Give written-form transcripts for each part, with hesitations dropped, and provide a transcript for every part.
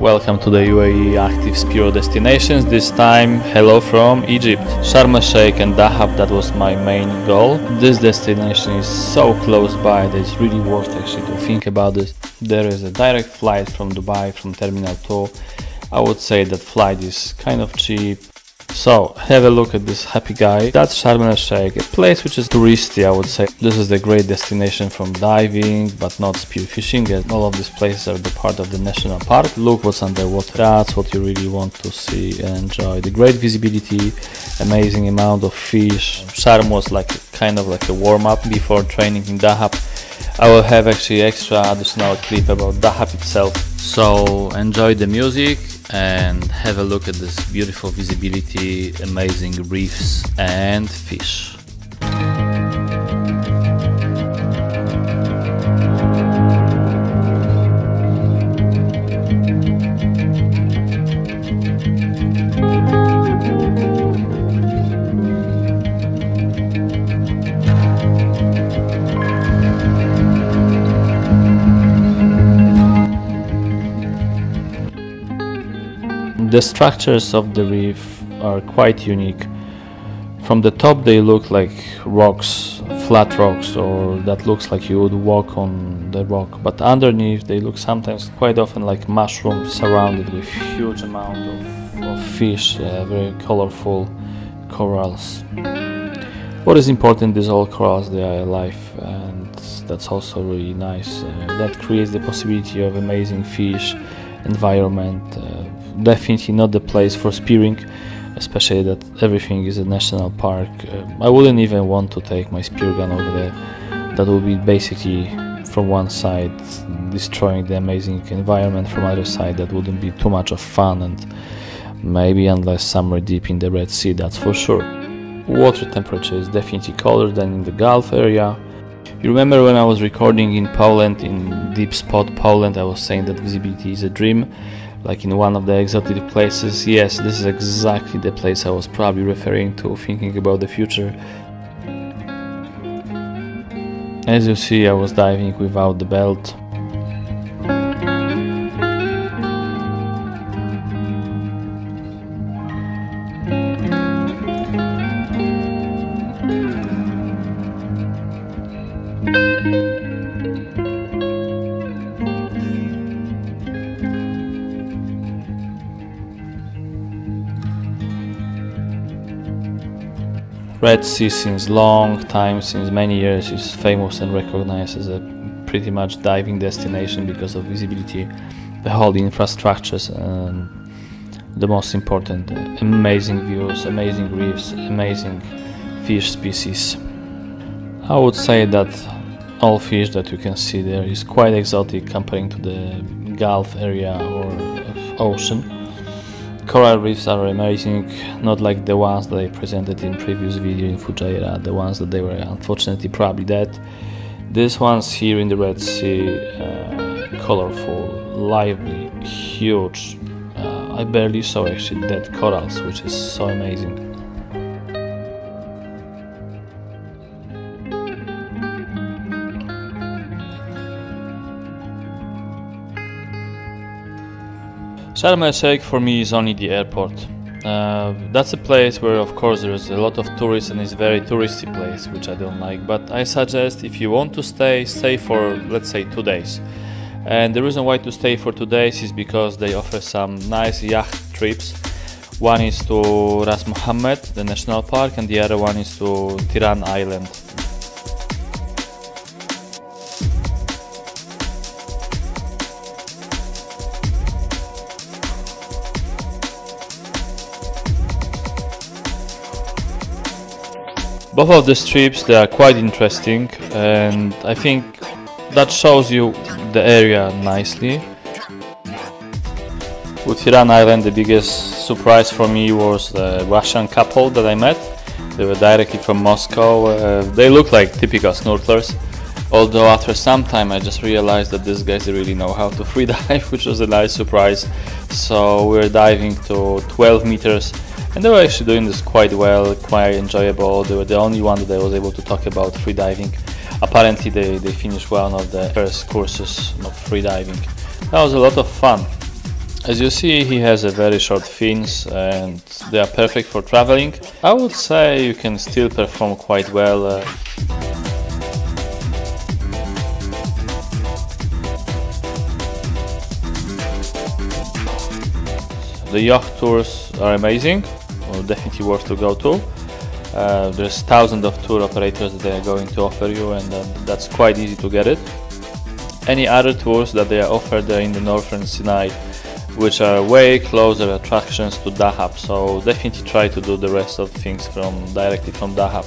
Welcome to the UAE Active Spearo destinations, this time hello from Egypt. Sharm El Sheikh and Dahab, that was my main goal. This destination is so close by that it's really worth actually to think about this. There is a direct flight from Dubai from Terminal 2. I would say that flight is kind of cheap. So have a look at this happy guy. That's Sharm El Sheikh, a place which is touristy, I would say. This is a great destination from diving, but not spearfishing, and all of these places are the part of the national park. Look what's underwater, that's what you really want to see and enjoy. The great visibility, amazing amount of fish. Sharm was like kind of like a warm-up before training in Dahab. I will have actually extra additional clip about Dahab itself. So enjoy the music and have a look at this beautiful visibility, amazing reefs and fish. The structures of the reef are quite unique. From the top they look like rocks, flat rocks, or that looks like you would walk on the rock, but underneath they look sometimes quite often like mushrooms surrounded with huge amount of fish, very colorful corals. What is important is all corals, they are alive, and that's also really nice. That creates the possibility of amazing fish environment. Definitely not the place for spearing, especially that everything is a national park. I wouldn't even want to take my spear gun over there. That would be basically from one side destroying the amazing environment, from other side that wouldn't be too much of fun, and maybe unless somewhere deep in the Red Sea, that's for sure. Water temperature is definitely colder than in the Gulf area. You remember when I was recording in Poland, in Deep Spot Poland, I was saying that visibility is a dream, like in one of the exotic places. Yes, this is exactly the place I was probably referring to, thinking about the future. As you see, I was diving without the belt. Red Sea since long time, since many years, is famous and recognized as a pretty much diving destination because of visibility, the whole infrastructures, and the most important, amazing views, amazing reefs, amazing fish species. I would say that all fish that you can see there is quite exotic comparing to the Gulf area or ocean. Coral reefs are amazing, not like the ones that I presented in previous video in Fujairah, the ones that they were unfortunately probably dead. These ones here in the Red Sea, colorful, lively, huge. I barely saw actually dead corals, which is so amazing. Sharm El Sheikh for me is only the airport. That's a place where of course there is a lot of tourists and it's a very touristy place, which I don't like, but I suggest if you want to stay for, let's say, 2 days. And the reason why to stay for 2 days is because they offer some nice yacht trips. One is to Ras Muhammad, the national park, and the other one is to Tiran Island. Both of these trips, they are quite interesting, and I think that shows you the area nicely. With Tiran Island, the biggest surprise for me was the Russian couple that I met. They were directly from Moscow. They look like typical snorkelers, although after some time I just realized that these guys really know how to free dive, which was a nice surprise. So we were diving to 12 meters. And they were actually doing this quite well, quite enjoyable. They were the only one that I was able to talk about free diving. Apparently they finished one of the first courses of free diving. That was a lot of fun. As you see, he has a very short fins and they are perfect for traveling. I would say you can still perform quite well. The yacht tours are amazing, well, definitely worth to go to. There's thousands of tour operators that they are going to offer you, and that's quite easy to get it. Any other tours that they are offered there in the North Sinai, which are way closer attractions to Dahab, so definitely try to do the rest of things directly from Dahab.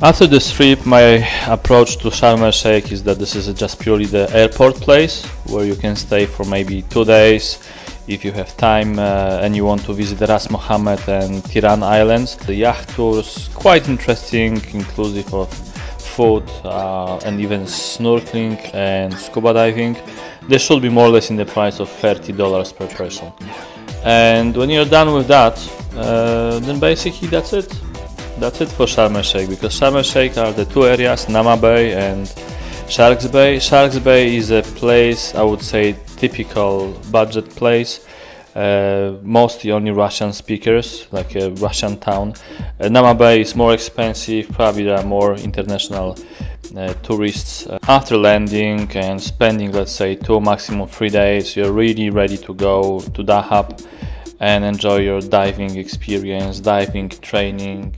After this trip, my approach to Sharm El Sheikh is that this is just purely the airport place where you can stay for maybe 2 days. If you have time and you want to visit Ras Muhammad and Tiran Islands. The yacht tours quite interesting, inclusive of food and even snorkeling and scuba diving. They should be more or less in the price of $30 per person. And when you're done with that, then basically that's it. That's it for Sharm El Sheikh, because Sharm El Sheikh are the two areas, Nama Bay and Sharks Bay. Sharks Bay is a place, I would say, typical budget place, mostly only Russian speakers, like a Russian town. Nama Bay is more expensive, probably there are more international tourists. After landing and spending, let's say, 2, maximum 3 days, you're really ready to go to Dahab and enjoy your diving experience, diving training.